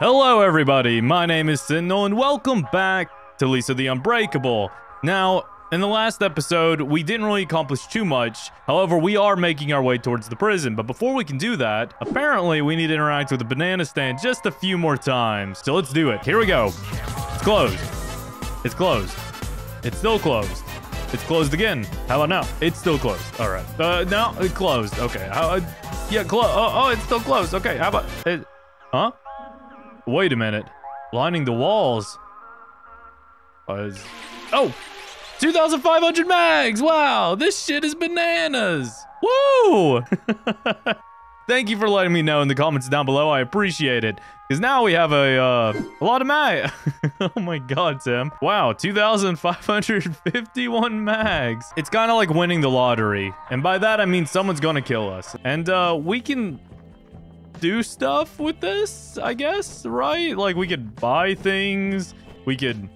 Hello everybody, my name is Sentinel and welcome back to Lisa the Unbreakable. Now, in the last episode, we didn't really accomplish too much. However, we are making our way towards the prison. But before we can do that, apparently we need to interact with the banana stand just a few more times. So let's do it. Here we go. It's closed. It's closed. It's still closed. It's closed again. How about now? It's still closed. All right. No, it's closed. Okay. Yeah, closed. Oh, it's still closed. Okay. How about it? Huh? Wait a minute. Lining the walls. Oh! 2,500 mags! Wow! This shit is bananas! Woo! Thank you for letting me know in the comments down below. I appreciate it. Because now we have a lot of mags. Oh my god, Tim. Wow, 2,551 mags. It's kind of like winning the lottery. And by that, I mean someone's gonna kill us. And we can do stuff with this, I guess, right? Like, we could buy things. We could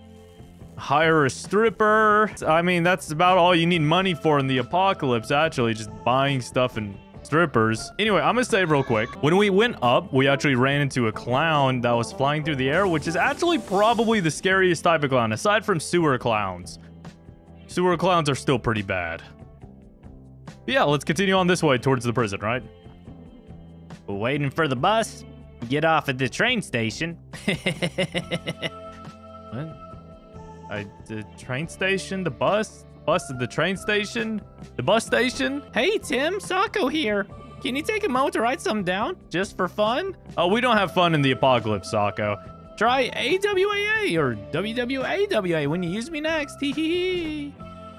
hire a stripper. I mean, that's about all you need money for in the apocalypse, actually, just buying stuff and strippers. Anyway, I'm gonna save real quick. When we went up, we actually ran into a clown that was flying through the air, which is actually probably the scariest type of clown, aside from sewer clowns. Sewer clowns are still pretty bad. But yeah, let's continue on this way towards the prison, right? Waiting for the bus. Get off at the train station. What? The train station? The bus? Bus at the train station? The bus station? Hey, Tim. Sokka here. Can you take a moment to write something down? Just for fun? Oh, we don't have fun in the apocalypse, Sokka. Try AWAA or WWAWA when you use me next. Hee hee hee.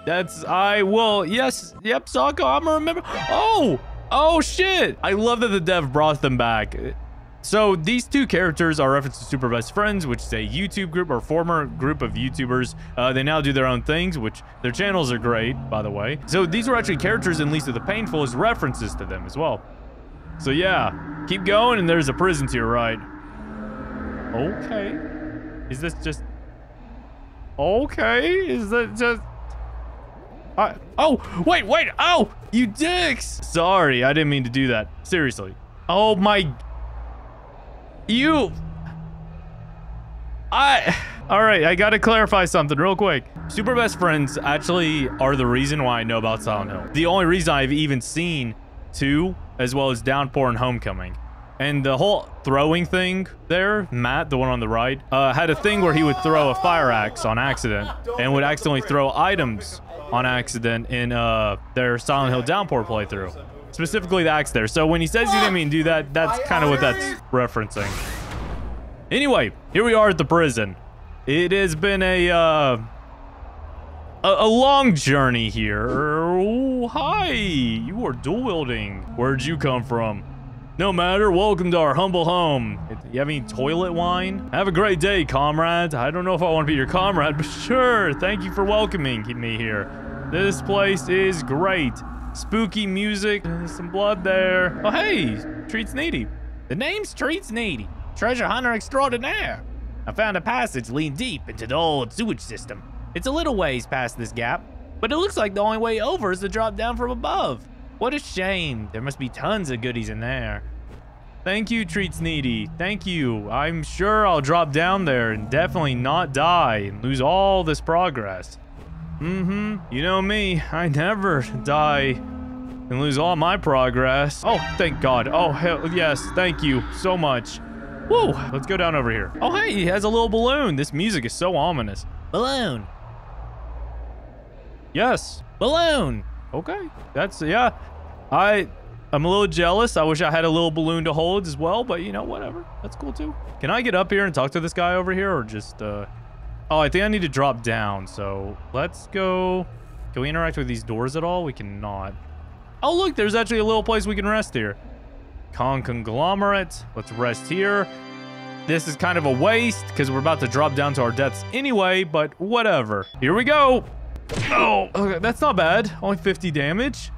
That's... I will... Yes. Yep, Sokka. I'm gonna remember... Oh! Oh, shit! I love that the dev brought them back. So, these two characters are referenced to Super Best Friends, which is a YouTube group or former group of YouTubers. They now do their own things, which their channels are great, by the way. So, these were actually characters in Lisa the Painful as references to them as well. So, yeah. Keep going, and there's a prison to your right. Okay. Is this just... Okay. Is that just... Oh, wait. Oh, you dicks. Sorry, I didn't mean to do that. Seriously. Oh, my. You. All right, I got to clarify something real quick. Super Best Friends actually are the reason why I know about Silent Hill. The only reason I've even seen 2, as well as Downpour and Homecoming. And the whole throwing thing there, Matt, the one on the right, had a thing where he would throw a fire axe on accident and would accidentally throw items on accident in their Silent Hill Downpour playthrough. Specifically the axe there. So when he says you didn't mean to do that, that's kind of what that's referencing. Anyway, here we are at the prison. It has been a long journey here. Oh, hi, you are dual wielding. Where'd you come from? No matter, welcome to our humble home. You have any toilet wine? Have a great day, comrades. I don't know if I want to be your comrade, but sure. Thank you for welcoming me here. This place is great. Spooky music, some blood there. Oh, hey, Treats Needy. The name's Treats Needy, treasure hunter extraordinaire. I found a passage leading deep into the old sewage system. It's a little ways past this gap, but it looks like the only way over is to drop down from above. What a shame. There must be tons of goodies in there. Thank you, Treats Needy. Thank you. I'm sure I'll drop down there and definitely not die and lose all this progress. Mm-hmm. You know me. I never die and lose all my progress. Oh, thank God. Oh, hell yes. Thank you so much. Woo. Let's go down over here. Oh, hey. He has a little balloon. This music is so ominous. Balloon. Yes. Balloon. Okay. That's... Yeah. I'm a little jealous. I wish I had a little balloon to hold as well, but you know, whatever. That's cool too. Can I get up here and talk to this guy over here or just, Oh, I think I need to drop down. So let's go. Can we interact with these doors at all? We cannot. Oh, look, there's actually a little place we can rest here. Kong conglomerate. Let's rest here. This is kind of a waste because we're about to drop down to our deaths anyway, but whatever. Here we go. Oh, okay. That's not bad. Only 50 damage.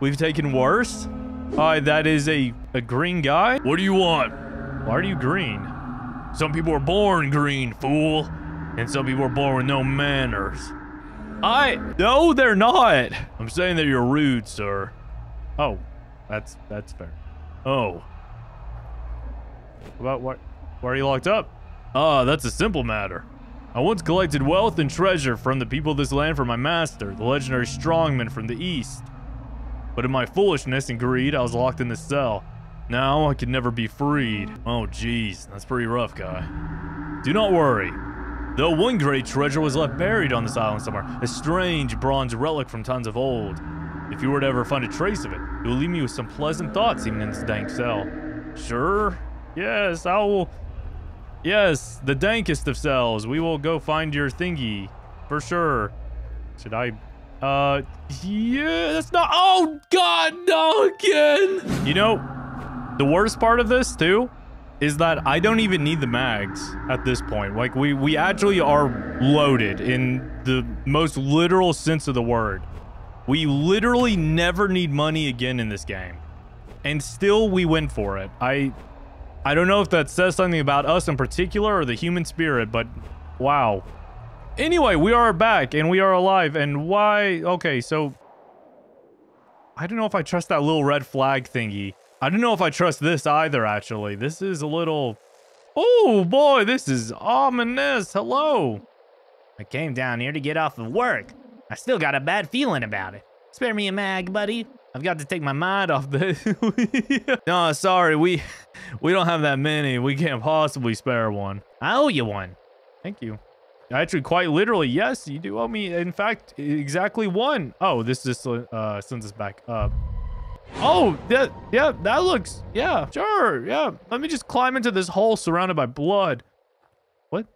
We've taken worse. Alright, that is a green guy. What do you want? Why are you green? Some people are born green, fool. And some people are born with no manners. No, they're not. I'm saying that you're rude, sir. Oh, that's fair. Oh. About what? Why are you locked up? Ah, that's a simple matter. I once collected wealth and treasure from the people of this land for my master, the legendary strongman from the east. But in my foolishness and greed, I was locked in this cell. Now I could never be freed. Oh jeez, that's pretty rough, guy. Do not worry. Though one great treasure was left buried on this island somewhere, a strange bronze relic from times of old. If you were to ever find a trace of it, it will leave me with some pleasant thoughts even in this dank cell. Sure? Yes, I will... Yes, the dankest of cells. We will go find your thingy. For sure. Should I... yeah, that's not... Oh, God, no, again! You know, the worst part of this, too, is that I don't even need the mags at this point. Like, we actually are loaded in the most literal sense of the word. We literally never need money again in this game. And still, we went for it. I don't know if that says something about us in particular or the human spirit, but wow. Anyway, we are back and we are alive and why... Okay, so... I don't know if I trust that little red flag thingy. I don't know if I trust this either, actually. This is a little... Oh boy, this is ominous. Hello. I came down here to get off of work. I still got a bad feeling about it. Spare me a mag, buddy. I've got to take my mind off this. No, sorry, we don't have that many. We can't possibly spare one. I owe you one. Thank you. Actually, quite literally, yes, you do owe me. In fact, exactly one. Oh, this just sends us back up. Oh, yeah, that looks, yeah, sure, yeah. Let me just climb into this hole surrounded by blood. What?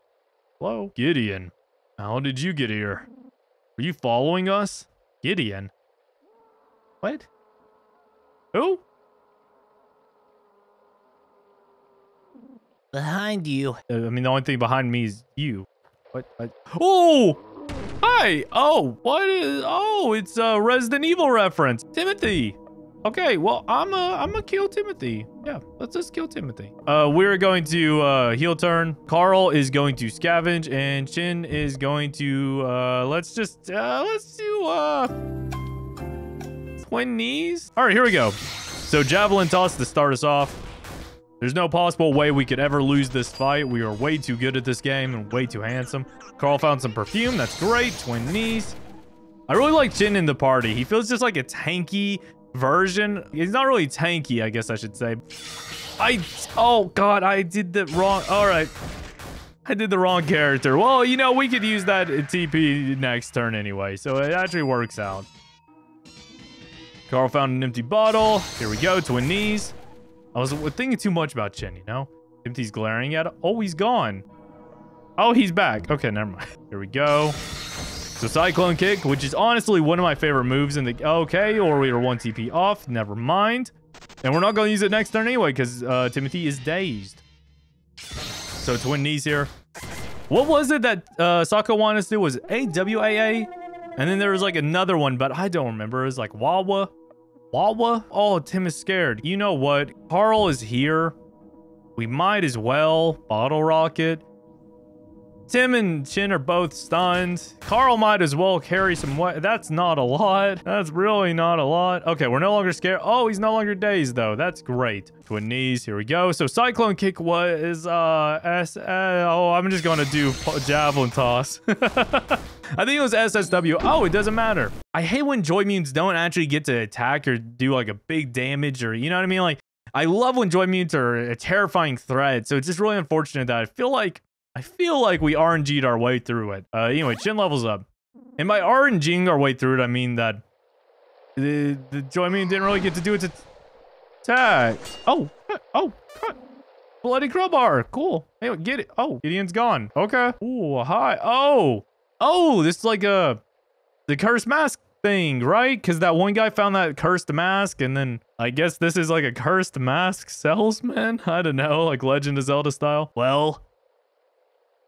Hello? Gideon, how did you get here? Were you following us? Gideon? What? Who? Behind you. I mean, the only thing behind me is you. What? Oh! Hi! Oh, what is... Oh, it's a Resident Evil reference. Timothy! Okay, well, I'm a kill Timothy. Yeah, let's just kill Timothy. We're going to heel turn. Carl is going to scavenge, and Chen is going to... let's just... let's do... 20s. All right, here we go. So javelin toss to start us off. There's no possible way we could ever lose this fight. We are way too good at this game and way too handsome. Carl found some perfume. That's great. 20s. I really like Jin in the party. He feels just like a tanky version. He's not really tanky, I guess I should say. Oh, God, I did the wrong. All right. I did the wrong character. Well, you know, we could use that TP next turn anyway. So it actually works out. Carl found an empty bottle. Here we go, twin knees. I was thinking too much about Chen, you know? Timothy's glaring at him. Oh, he's gone. Oh, he's back. Okay, never mind. Here we go. So cyclone kick, which is honestly one of my favorite moves in the... Okay, or we are one TP off. Never mind. And we're not going to use it next turn anyway because Timothy is dazed. So twin knees here. What was it that Sokka wanted us to do? Was it AWAA? And then there was like another one, but I don't remember. It was like Wawa. Wawa? Oh, Tim is scared. You know what? Carl is here. We might as well. Bottle rocket. Tim and Chen are both stunned. Carl might as well carry some weight. That's not a lot. That's really not a lot. Okay, we're no longer scared. Oh, he's no longer dazed though. That's great. Twin knees. Here we go. So cyclone kick was oh, I'm just gonna do javelin toss. I think it was SSW. Oh, it doesn't matter. I hate when joy mutants don't actually get to attack or do like a big damage or you know what I mean? Like, I love when joy mutants are a terrifying threat. So it's just really unfortunate that I feel like we RNG'd our way through it. Anyway, Chen levels up. And by RNG'ing our way through it, I mean that the joy mutant didn't really get to do its attack. Oh, cut. Bloody crowbar. Cool. Anyway, get it. Oh, Gideon's gone. Okay. Ooh, hi. Oh, this is like the cursed mask thing, right? Because that one guy found that cursed mask, and then I guess this is like a cursed mask salesman? I don't know, like Legend of Zelda style. Well,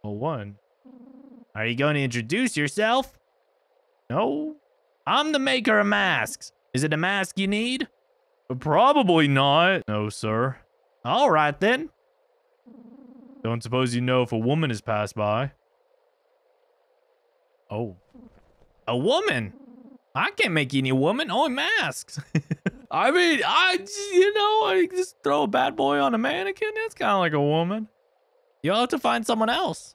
one. Are you going to introduce yourself? No. I'm the maker of masks. Is it a mask you need? Probably not. No, sir. All right, then. Don't suppose you know if a woman has passed by. Oh. A woman? I can't make any woman. Only masks. I mean, I just throw a bad boy on a mannequin. That's kind of like a woman. You'll have to find someone else.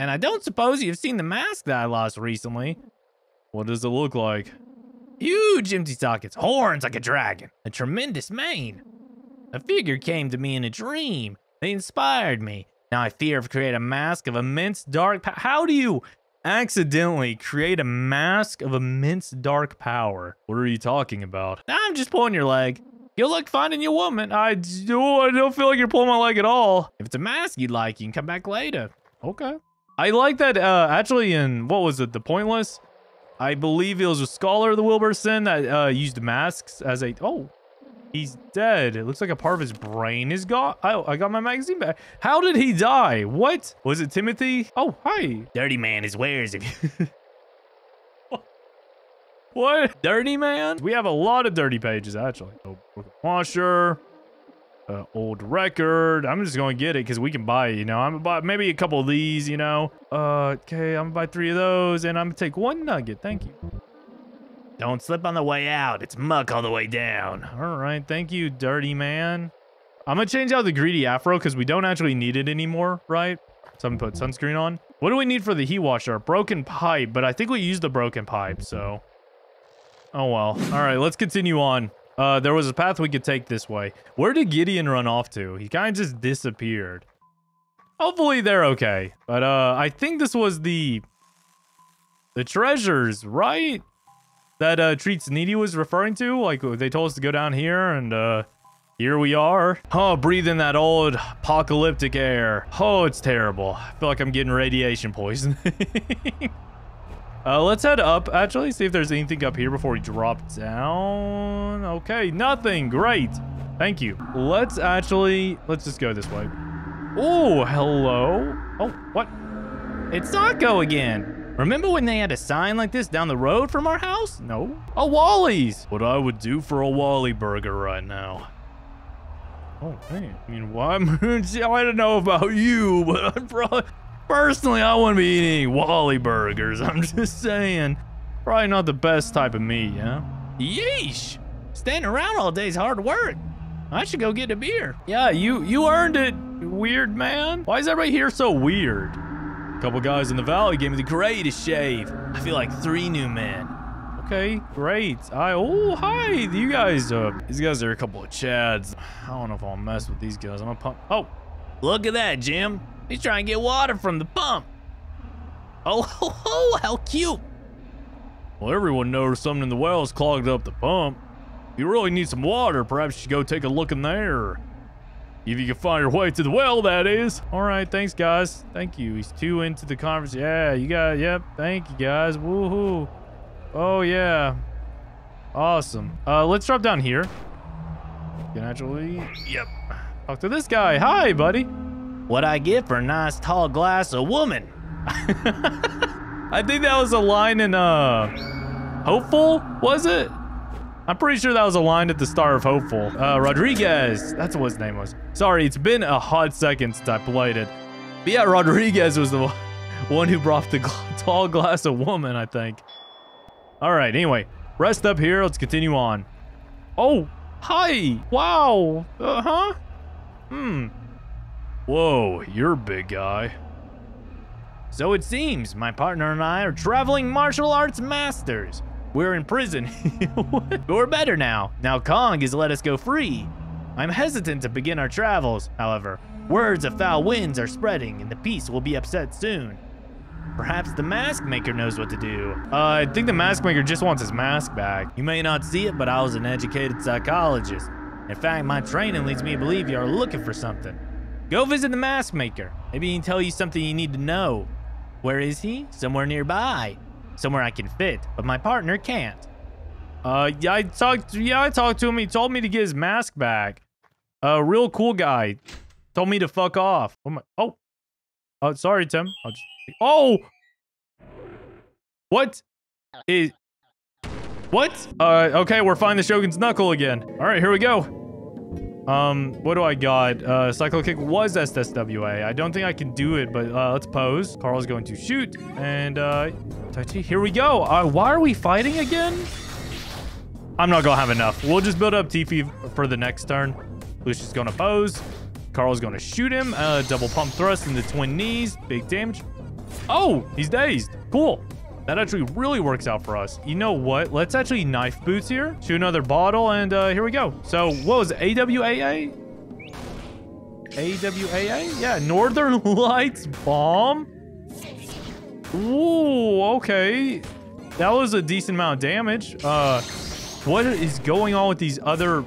And I don't suppose you've seen the mask that I lost recently. What does it look like? Huge empty sockets, horns like a dragon, a tremendous mane. A figure came to me in a dream. They inspired me. Now I fear I've created a mask of immense dark power. How do you accidentally create a mask of immense dark power? What are you talking about? I'm just pulling your leg. Good luck finding your woman. I don't feel like you're pulling my leg at all. If it's a mask you'd like, you can come back later. Okay. I like that, actually in, what was it, The Pointless? I believe it was a scholar of the Wilbur Sin that used masks as a... Oh, he's dead. It looks like a part of his brain is gone. Oh, I got my magazine back. How did he die? What? Was it Timothy? Oh, hi. Dirty man is wares of you. What? Dirty man? We have a lot of dirty pages, actually. Oh, washer. Old record. I'm just going to get it because we can buy it, you know. I'm going to buy maybe a couple of these, you know. Okay, I'm going to buy 3 of those, and I'm going to take 1 nugget. Thank you. Don't slip on the way out. It's muck all the way down. All right, thank you, dirty man. I'm going to change out the greedy afro because we don't actually need it anymore, right? So I'm going to put sunscreen on. What do we need for the heat washer? A broken pipe, but I think we used the broken pipe, so. Oh, well. All right, let's continue on. There was a path we could take this way. Where did Gideon run off to? He kind of just disappeared. Hopefully they're okay. But, I think this was the treasures, right? That, Treats Needy was referring to. Like, they told us to go down here, and, here we are. Oh, breathing that old apocalyptic air. Oh, it's terrible. I feel like I'm getting radiation poisoning. Let's head up, actually, see if there's anything up here before we drop down. Okay, nothing. Great. Thank you. Let's just go this way. Oh, hello. Oh, what? It's Sokka again. Remember when they had a sign like this down the road from our house? No. A Wally's. What I would do for a Wally burger right now. Oh, man. I mean, why? I don't know about you, but I'm probably... Personally, I wouldn't be eating Wally burgers. I'm just saying. Probably not the best type of meat, yeah? Yeesh! Standing around all day's hard work. I should go get a beer. Yeah, you earned it, weird man. Why is everybody here so weird? A couple guys in the valley gave me the greatest shave. I feel like 3 new men. Okay, great. Oh, hi. You guys, these guys are a couple of chads. I don't know if I'll mess with these guys. I'm gonna pump. Oh, look at that, Jim. He's trying to get water from the pump. Oh, how cute. Well, everyone knows something in the well's clogged up the pump. If you really need some water, perhaps you should go take a look in there. If you can find your way to the well, that is. All right, thanks, guys. Thank you. He's too into the conference. Yeah, you got it. Yep, thank you, guys. Woohoo. Oh, yeah. Awesome. Let's drop down here. You can actually... Yep. Talk to this guy. Hi, buddy. What I get for a nice tall glass of woman. I think that was a line in Hopeful, was it? I'm pretty sure that was a line at the start of Hopeful. Rodriguez, that's what his name was. Sorry, it's been a hot second since I played it. But yeah, Rodriguez was the one who brought the tall glass of woman, I think. All right, anyway, rest up here, let's continue on. Oh, hi, wow, uh-huh, Whoa, you're a big guy. So it seems, my partner and I are traveling martial arts masters. We're in prison, but we're better now. Now Kong has let us go free. I'm hesitant to begin our travels, however. Words of foul winds are spreading and the peace will be upset soon. Perhaps the mask maker knows what to do. I think the mask maker just wants his mask back. You may not see it, but I was an educated psychologist. In fact, my training leads me to believe you are looking for something. Go visit the mask maker. Maybe he can tell you something you need to know. Where is he? Somewhere nearby. Somewhere I can fit, but my partner can't. I talked to him. He told me to get his mask back. A real cool guy. Told me to fuck off. Oh, my, oh sorry, Tim. Oh! What? Is... What? Okay, we're finding the Shogun's Knuckle again. All right, here we go. What do I got? Cyclo Kick was SSWA. I don't think I can do it, but, let's pose. Carl's going to shoot, and, touchy. Here we go! Why are we fighting again? I'm not gonna have enough. We'll just build up TP for the next turn. Lucius is gonna pose. Carl's gonna shoot him. Double pump thrust into twin knees. Big damage. Oh, he's dazed. Cool. That actually really works out for us. You know what? Let's actually knife boots here. Shoot another bottle, and here we go. So, what was it? AWAA? AWAA? Yeah, Northern Lights Bomb. Ooh, okay. That was a decent amount of damage. What is going on with these other...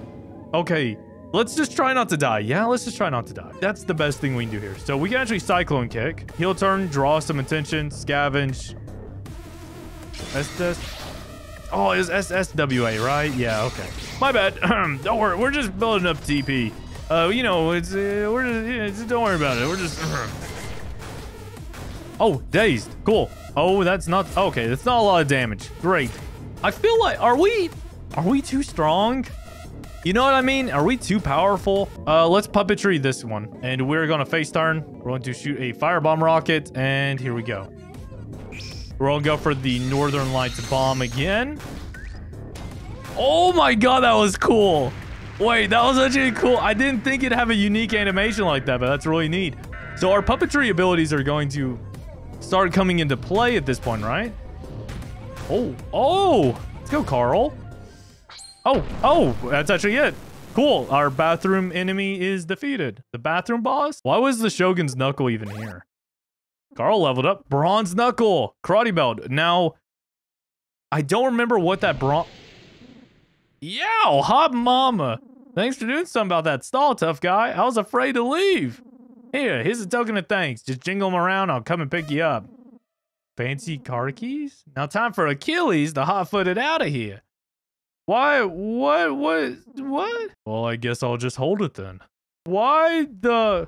Okay, let's just try not to die. Yeah, let's just try not to die. That's the best thing we can do here. So, we can actually Cyclone Kick. Heel turn, draw some attention, scavenge... Oh, it's SSWA, right? Yeah, okay. My bad. Don't worry. We're just building up TP. You know, it's we're just, yeah, just don't worry about it. We're just. Oh, dazed. Cool. Oh, that's not okay. That's not a lot of damage. Great. I feel like are we too strong? You know what I mean? Are we too powerful? Let's puppetry this one, and we're gonna face turn. We're going to shoot a firebomb rocket, and here we go. We're gonna go for the Northern Lights bomb again. Oh my god, that was cool. Wait, that was actually cool. I didn't think it'd have a unique animation like that, but that's really neat. So our puppetry abilities are going to start coming into play at this point, right? Oh, oh, let's go, Carl. Oh, oh, that's actually it. Cool. Our bathroom enemy is defeated. The bathroom boss? Why was the Shogun's Knuckle even here? Carl leveled up. Bronze Knuckle. Karate Belt. Now, I don't remember what that bronze... Yo, hot mama. Thanks for doing something about that stall, tough guy. I was afraid to leave. Here, here's a token of thanks. Just jingle them around. I'll come and pick you up. Fancy car keys? Now time for Achilles, the hot-footed out of here. Why? What? Well, I guess I'll just hold it then. Why the...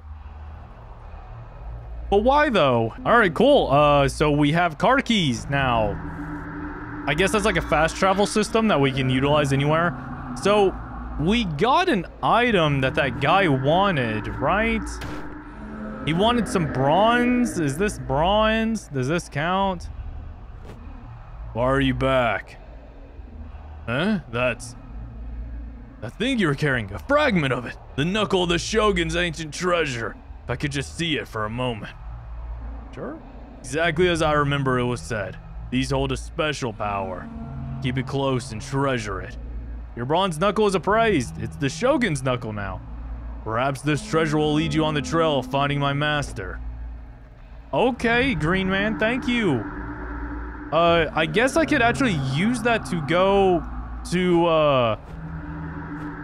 But why though? All right, cool. So we have car keys now. I guess that's like a fast travel system that we can utilize anywhere. So we got an item that that guy wanted, right? He wanted some bronze. Is this bronze? Does this count? Why are you back? Huh? That's... that thing you were carrying, a fragment of it. The knuckle of the Shogun's ancient treasure. If I could just see it for a moment. Sure. Exactly as I remember it was said. These hold a special power. Keep it close and treasure it. Your bronze knuckle is appraised. It's the Shogun's knuckle now. Perhaps this treasure will lead you on the trail of finding my master. Okay, Green Man, thank you. I guess I could actually use that to go to,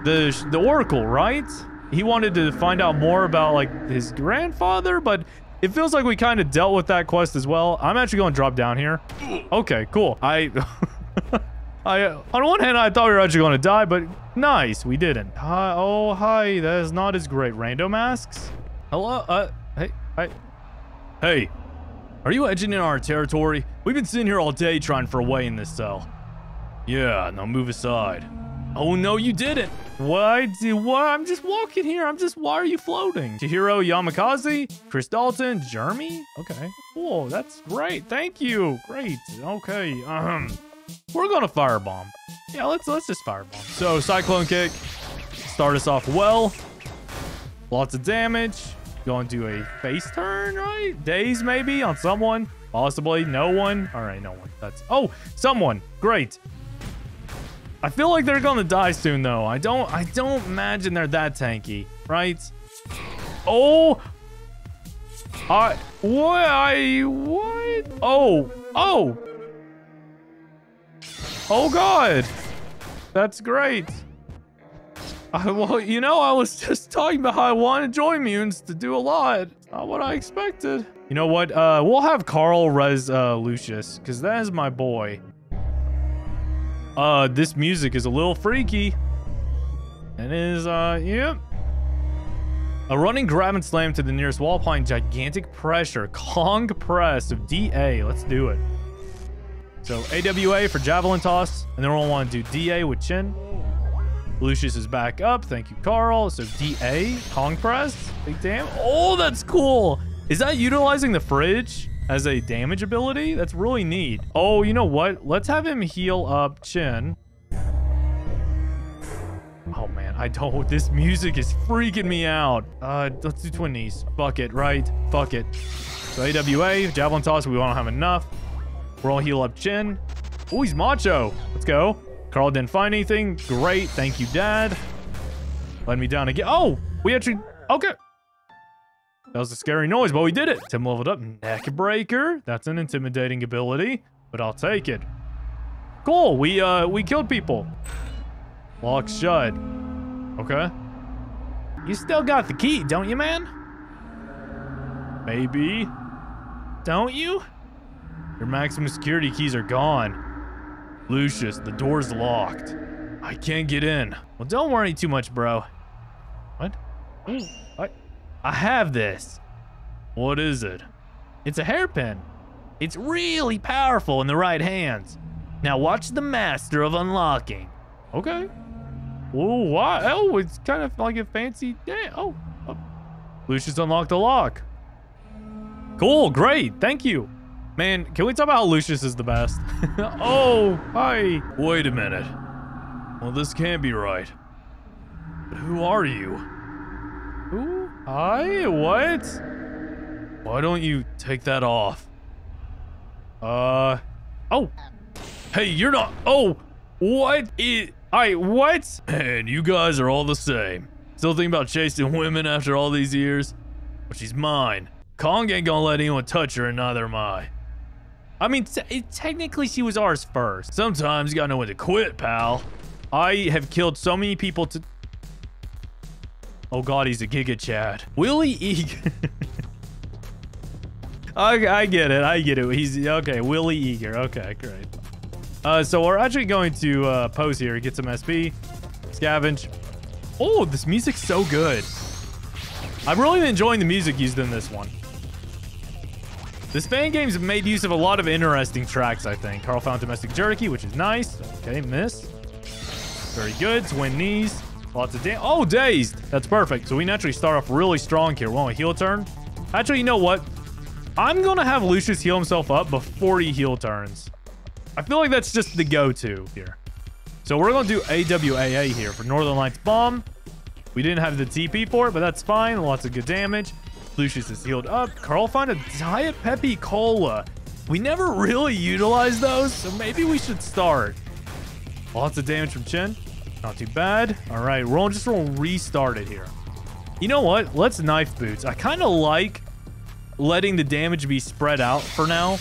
the Oracle, right? He wanted to find out more about, like, his grandfather, but it feels like we kind of dealt with that quest as well. I'm actually going to drop down here. Okay, cool. I on one hand, I thought we were actually going to die, but nice, we didn't. Hi, oh, hi. That is not as great. Rando masks? Hello? Hey, are you edging in our territory? We've been sitting here all day trying for a way in this cell. Yeah, now move aside. Oh, no, you didn't. What? I'm just walking here. Why are you floating? Tihiro Yamakaze, Chris Dalton, Jeremy. Okay, cool. That's great. Thank you. Great. Okay. We're going to firebomb. Yeah, let's just firebomb. So Cyclone Kick. Start us off well. Lots of damage. Going to do a face turn, right? Daze maybe on someone. Possibly. No one. All right, no one. That's... oh, someone. Great. I feel like they're gonna die soon though. I don't imagine they're that tanky, right? Oh, what? Oh. Oh God, that's great. Well, you know, I was just talking about how I wanted Joy Munes to do a lot. Not what I expected. You know what? We'll have Carl res Lucius, cause that is my boy. This music is a little freaky. And it is, yep. A running grab and slam to the nearest wall applying gigantic pressure. Kong press of DA. Let's do it. So AWA for javelin toss. And then we'll want to do DA with Chen. Lucius is back up. Thank you, Carl. So DA, Kong press. Big damn. Oh, that's cool. Is that utilizing the fridge as a damage ability? That's really neat. Oh, you know what? Let's have him heal up Chen. Oh man, I don't. This music is freaking me out. Let's do twin knees. Fuck it, right? Fuck it. So AWA, javelin toss. We won't have enough. We'll heal up Chen. Oh, he's macho. Let's go. Carl didn't find anything. Great. Thank you, Dad. Let me down again. Oh, we actually. Okay. That was a scary noise, but we did it. Tim leveled up. Neck breaker. That's an intimidating ability, but I'll take it. Cool. We killed people. Lock shut. Okay. You still got the key, don't you, man? Maybe. Don't you? Your maximum security keys are gone. Lucius, the door's locked. I can't get in. Well, don't worry too much, bro. What? Ooh, what? I have this. What is it? It's a hairpin. It's really powerful in the right hands. Now watch the master of unlocking. Okay. Oh, wow. Oh, it's kind of like a fancy day. Oh, oh. Lucius unlocked the lock. Cool, great, thank you. Man, can we talk about how Lucius is the best? Oh, hi. Wait a minute. Well, this can't be right. But who are you? Who? I? What? Why don't you take that off? Oh. Hey, you're not. Oh. What is. I. What? Man, you guys are all the same. Still thinking about chasing women after all these years? But she's mine. Kong ain't gonna let anyone touch her, and neither am I. I mean, technically she was ours first. Sometimes you gotta know when to quit, pal. I have killed so many people to... Oh God, he's a Giga Chad. Willy Eager. I get it, I get it. He's, okay, Willy Eager. Okay, great. So we're actually going to pose here, get some SP, scavenge. Oh, this music's so good. I'm really enjoying the music used in this one. This fan game's made use of a lot of interesting tracks, I think. Carl found domestic jerky, which is nice. Okay, miss. Very good. Twin knees. Lots of damage. Oh, dazed. That's perfect. So we naturally start off really strong here. Well, a heal turn. Actually, you know what? I'm going to have Lucius heal himself up before he heal turns. I feel like that's just the go-to here. So we're going to do AWAA here for Northern Lights Bomb. We didn't have the TP for it, but that's fine. Lots of good damage. Lucius is healed up. Carl found a Diet Pepe Cola. We never really utilized those, so maybe we should start. Lots of damage from Chen. Not too bad. All right, we're just going to restart it here. You know what? Let's Knife Boots. I kind of like letting the damage be spread out for now.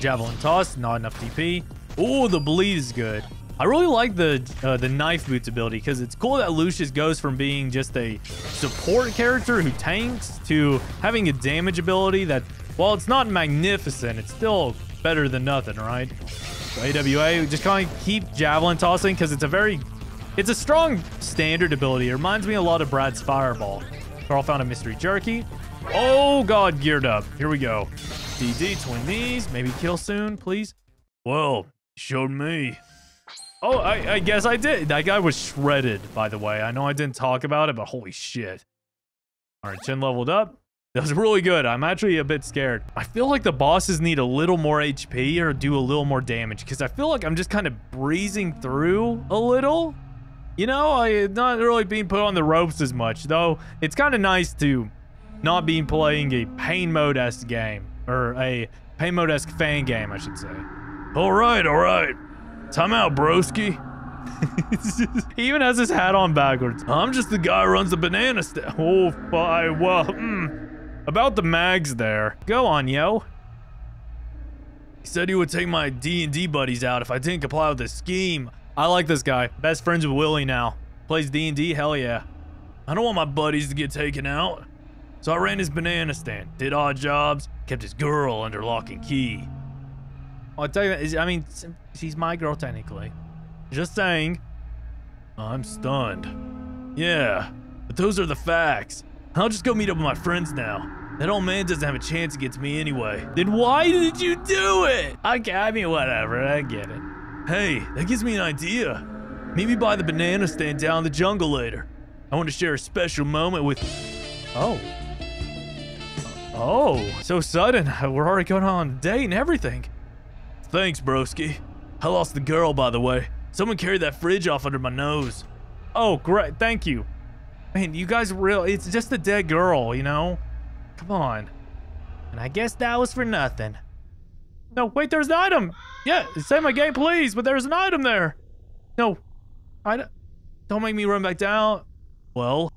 Javelin Toss. Not enough TP. Oh, the bleed is good. I really like the Knife Boots ability because it's cool that Lucius goes from being just a support character who tanks to having a damage ability that, while it's not magnificent, it's still better than nothing, right? So AWA, just kind of keep javelin tossing because it's a strong standard ability. It reminds me a lot of Brad's Fireball. Carl found a mystery jerky. Oh God, geared up. Here we go. DD, twin knees, maybe kill soon, please. Well, showed me. Oh, I guess I did. That guy was shredded, by the way. I know I didn't talk about it, but holy shit. All right, Chen leveled up. That was really good. I'm actually a bit scared. I feel like the bosses need a little more HP or do a little more damage because I feel like I'm just kind of breezing through a little. You know, I'm not really being put on the ropes as much, though. It's kind of nice to not be playing a pain mode-esque game or a pain mode-esque fan game, I should say. All right, all right. Time out, broski. He even has his hat on backwards. I'm just the guy who runs the banana stand. Oh, well, about the mags there. Go on, yo. He said he would take my D&D buddies out if I didn't comply with this scheme. I like this guy. Best friends with Willie now. Plays D&D, hell yeah. I don't want my buddies to get taken out. So I ran his banana stand, did odd jobs, kept his girl under lock and key. I'll tell you that, I mean, she's my girl technically. Just saying. I'm stunned. Yeah, but those are the facts. I'll just go meet up with my friends now. That old man doesn't have a chance against me anyway. Then why did you do it? Okay, I mean, whatever, I get it. Hey, that gives me an idea. Maybe buy the banana stand down in the jungle later. I want to share a special moment with... Oh. Oh, so sudden. We're already going on a date and everything. Thanks, broski. I lost the girl, by the way. Someone carried that fridge off under my nose. Oh, great. Thank you. Man, you guys really... It's just a dead girl, you know? Come on. And I guess that was for nothing. No, wait, there's an item. Yeah, save my game, please. But there's an item there. No. Don't make me run back down. Well.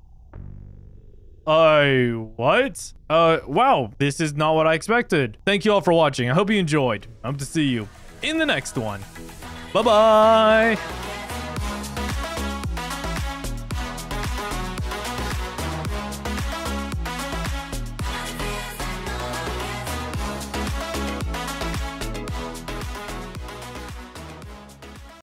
What? Wow. This is not what I expected. Thank you all for watching. I hope you enjoyed. Hope to see you in the next one. Bye-bye.